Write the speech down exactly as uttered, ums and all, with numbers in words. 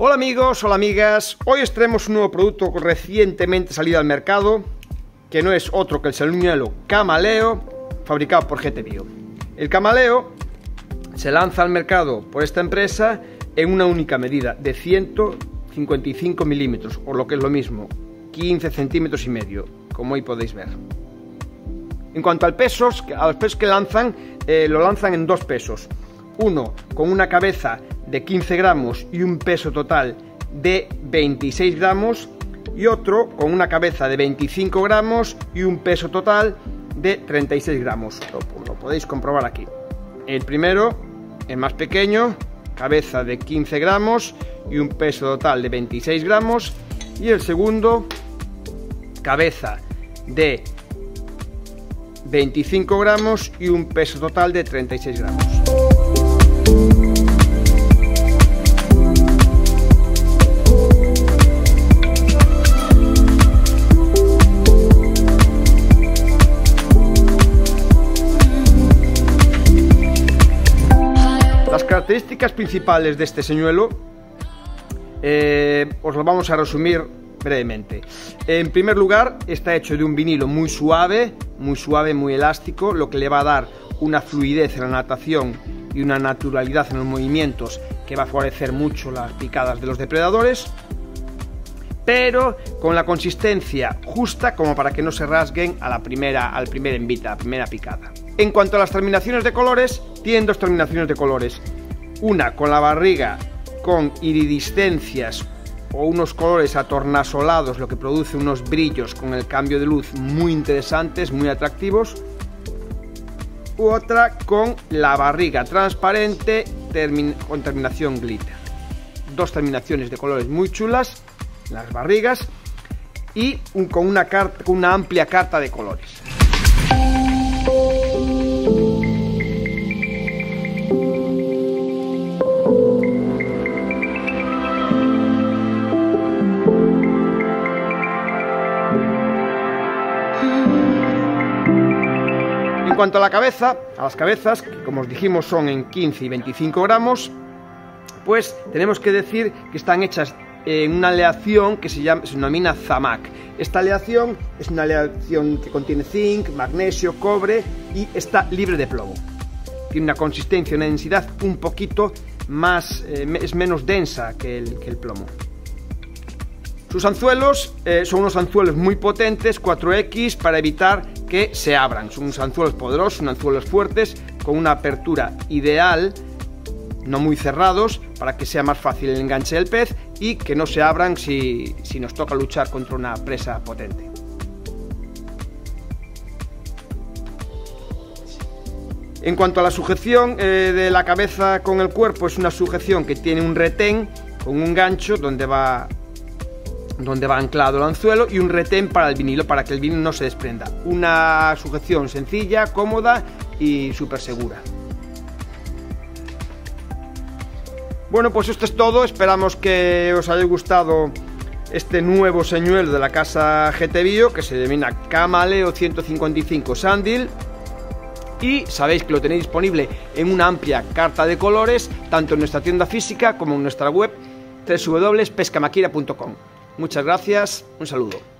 Hola amigos, hola amigas, hoy os traemos un nuevo producto recientemente salido al mercado, que no es otro que el Sandeel Kamaleo, fabricado por G T Bio. El Kamaleo se lanza al mercado por esta empresa en una única medida de ciento cincuenta y cinco milímetros, o lo que es lo mismo, quince centímetros y medio, como hoy podéis ver. En cuanto al peso, a los pesos que lanzan, eh, lo lanzan en dos pesos. Uno con una cabeza de quince gramos y un peso total de veintiséis gramos, y otro con una cabeza de veinticinco gramos y un peso total de treinta y seis gramos. Lo, lo podéis comprobar aquí. El primero, el más pequeño, cabeza de quince gramos y un peso total de veintiséis gramos, y el segundo, cabeza de veinticinco gramos y un peso total de treinta y seis gramos. Las características principales de este señuelo eh, os lo vamos a resumir brevemente. En primer lugar, está hecho de un vinilo muy suave, muy suave, muy elástico, lo que le va a dar una fluidez en la natación y una naturalidad en los movimientos que va a favorecer mucho las picadas de los depredadores, pero con la consistencia justa como para que no se rasguen a la primera, al primer envite, a la primera picada. En cuanto a las terminaciones de colores, tienen dos terminaciones de colores. Una con la barriga con iridiscencias o unos colores atornasolados, lo que produce unos brillos con el cambio de luz muy interesantes, muy atractivos. U otra con la barriga transparente termin- con terminación glitter. Dos terminaciones de colores muy chulas, las barrigas, y un, con una, carta, con una amplia carta de colores. En cuanto a la cabeza, a las cabezas, que como os dijimos son en quince y veinticinco gramos, pues tenemos que decir que están hechas en una aleación que se llama, se denomina zamac. Esta aleación es una aleación que contiene zinc, magnesio, cobre y está libre de plomo. Tiene una consistencia, una densidad un poquito más, eh, es menos densa que el, que el plomo. Sus anzuelos eh, son unos anzuelos muy potentes, cuatro equis, para evitar que se abran. Son unos anzuelos poderosos, unos anzuelos fuertes, con una apertura ideal, no muy cerrados, para que sea más fácil el enganche del pez y que no se abran si, si nos toca luchar contra una presa potente. En cuanto a la sujeción eh, de la cabeza con el cuerpo, es una sujeción que tiene un retén con un gancho donde va, donde va anclado el anzuelo, y un retén para el vinilo, para que el vinilo no se desprenda. Una sujeción sencilla, cómoda y súper segura. Bueno, pues esto es todo, esperamos que os haya gustado este nuevo señuelo de la casa G T Bio, que se denomina Kamaleo ciento cincuenta y cinco Sandeel, y sabéis que lo tenéis disponible en una amplia carta de colores, tanto en nuestra tienda física como en nuestra web doble u doble u doble u punto pescamaquieira punto com. Muchas gracias, un saludo.